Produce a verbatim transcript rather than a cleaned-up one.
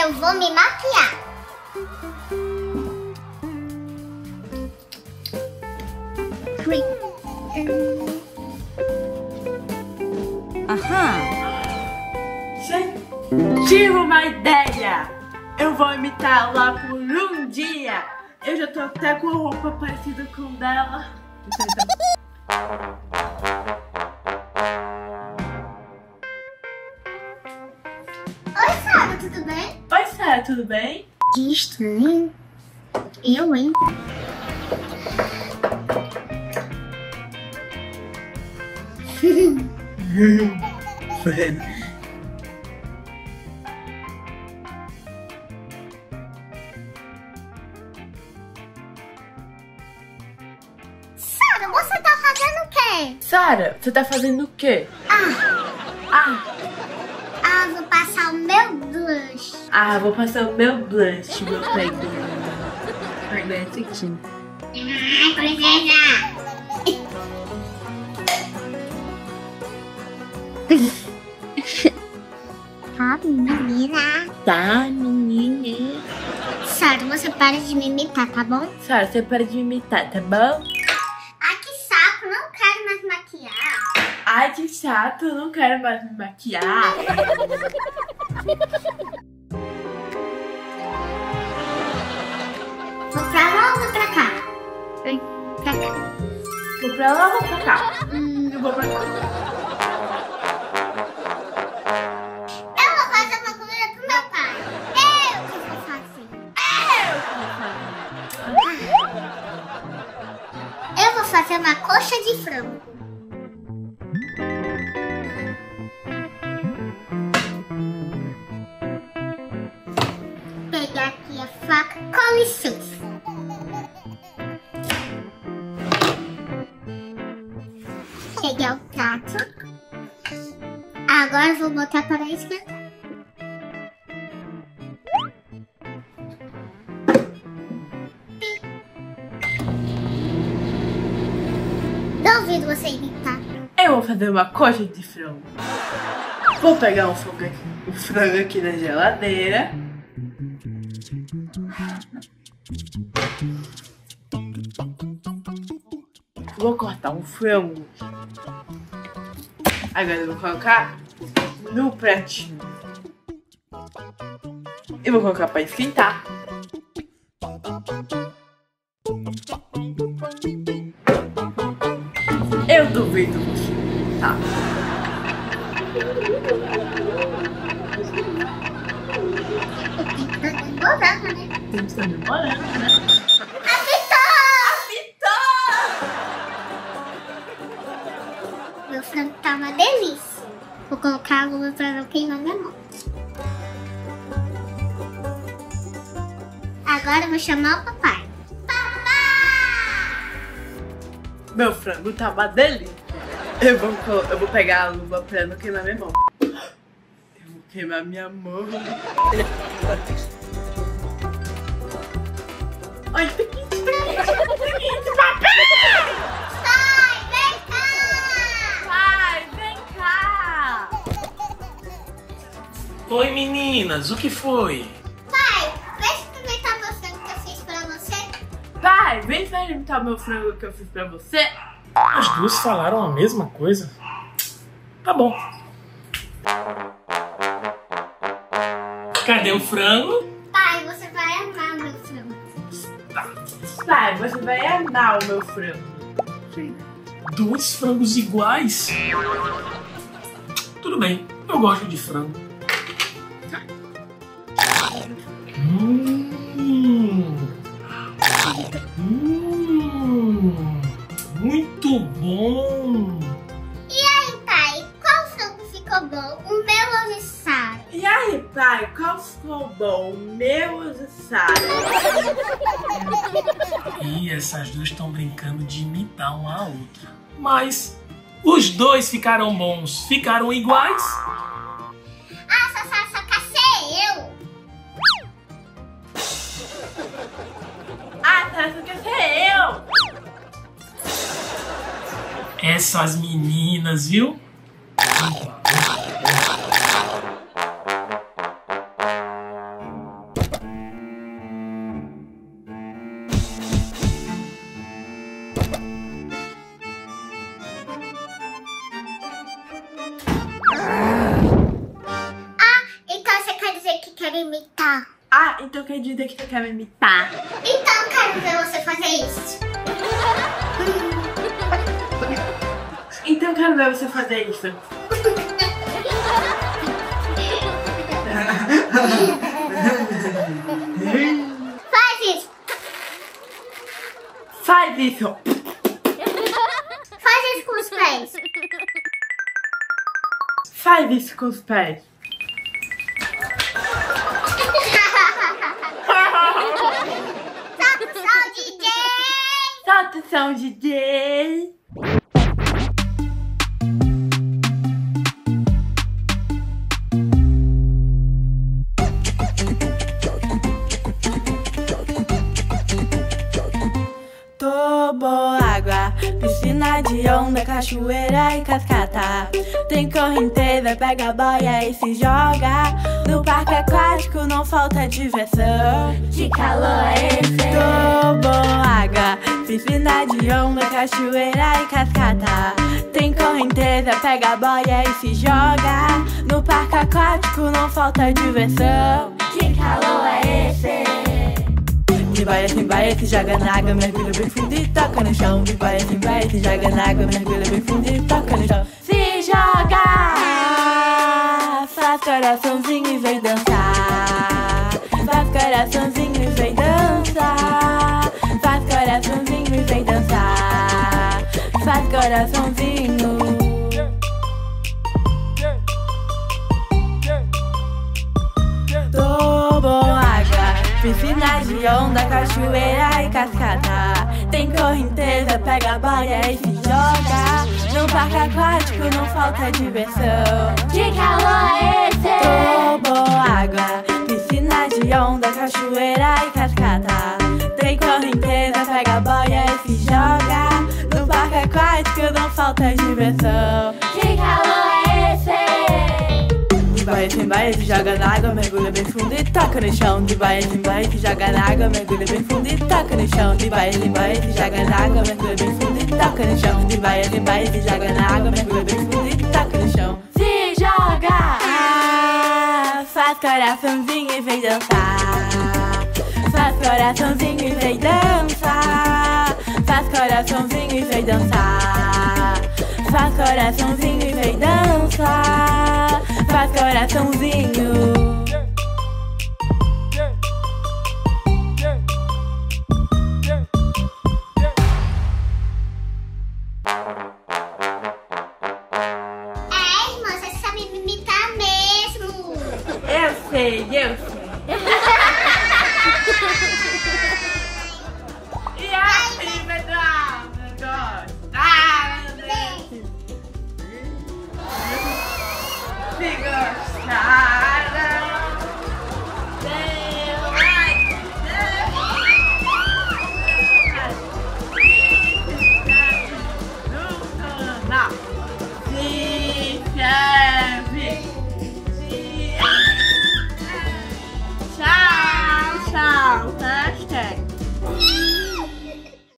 eu vou me maquiar. Aham. Gente, tive uma ideia. Eu vou imitar ela por um dia. Eu já tô até com roupa parecida com dela. Oi, Sarah, tudo bem? Oi, Sarah, tudo bem? Que estranho. Eu, hein? Sarah, você tá fazendo o quê? Sarah, você tá fazendo o quê? Ah! Ah! Ah, vou passar o meu blush. Ah, vou passar o meu blush, meu peito. Olha esse aqui. Ah, princesa! Tá, menina. Tá, menina. Sarah, você para de me imitar, tá bom? Sarah, você para de me imitar, tá bom? Ai, que saco, não quero mais maquiar. Ai, que chato, eu não quero mais me maquiar. Vou pra lá ou vou pra cá? Vem, pra cá. Vou pra lá ou vou pra cá? Hum, eu vou pra cá. Eu vou fazer uma comida pro meu pai. Eu que vou fazer. Eu que vou fazer. Eu vou fazer uma coxa de frango. Com licença. Peguei o prato. Agora vou botar para esquentar. Duvido você imitar. Eu vou fazer uma coxa de frango. Vou pegar um frango aqui, um frango aqui na geladeira. Vou cortar um frango. Agora eu vou colocar no pratinho. Eu vou colocar para esquentar. Eu duvido que tá. Tem que estar demorando, né? Apitou! Apitou! Meu frango tá uma delícia. Vou colocar a luva pra não queimar minha mão. Agora eu vou chamar o papai. Papai! Meu frango tá uma delícia. Eu vou, eu vou pegar a luva pra não queimar minha mão. Eu vou queimar minha mão. Olha, piquete, piquete, papai! Sai, vem cá! Sai, vem cá! Oi, meninas, o que foi? Pai, vem experimentar meu frango que eu fiz pra você. Pai, vem experimentar meu frango que eu fiz pra você. As duas falaram a mesma coisa? Tá bom. Cadê o frango? Pai, você vai amar meu frango. Pai, você vai amar o meu frango. Sim. Dois frangos iguais? Tudo bem, eu gosto de frango. Hum. Hum. Muito bom! E aí, pai, qual frango ficou bom? O meu ou de Sarah? E aí, pai, qual ficou bom? O meu ou de Sarah? E essas duas estão brincando de imitar uma a outra. Mas os dois ficaram bons. Ficaram iguais? Ah, só, só, só cacei eu! Ah, só, só cacei eu! Essas meninas, viu? quero imitar. Ah, então quer dizer que eu quero imitar. Então quero ver você fazer isso. Então quero ver você fazer isso. Faz isso. Faz isso. Faz isso com os pés. Faz isso com os pés. Solta o som, D J! Toboágua, piscina de onda, cachoeira e cascata. Tem correnteza, pega a boia e se joga. No parque aquático não falta diversão. Que calor é esse? Toboágua, piscina de onda, cachoeira e cascata. Tem correnteza, pega a boia e se joga. No parque aquático não falta diversão. Que calor é esse? De boia, sem boia, se joga na água, mergulha bem fundo e toca no chão. De boia, sem boia, se joga na água, mergulha bem fundo e toca no chão. Se joga! Faz coraçãozinho e vem dançar. Faz coraçãozinho e vem dançar. Faz coraçãozinho e vem dançar. Faz coraçãozinho. Toboágua, piscina de onda, cachoeira e cascata. Tem correnteza, pega a boia e se joga. No parque aquático não falta diversão. Que calor é esse? Toboágua, piscina de onda, cachoeira e cascata. Tem correnteza, pega a boia e se joga. No parque aquático não falta diversão. Que calor é esse? De boia, sem boia, se joga na água, mergulha bem fundo e toca no chão. De boia, sem boia, se joga na água, mergulha bem fundo e toca no chão. De boia, sem boia, se joga na água, mergulha bem fundo e toca no chão. De boia, sem boia, se joga na água, mergulha bem fundo e toca no chão. Se joga! Ah, faz coraçãozinho e vem dançar. Faz coraçãozinho e vem dançar. Faz coraçãozinho e vem dançar. Faz coraçãozinho e vem dançar. Faz coraçãozinho. É, irmã, você sabe me imitar mesmo. Eu sei, eu sei. Ah!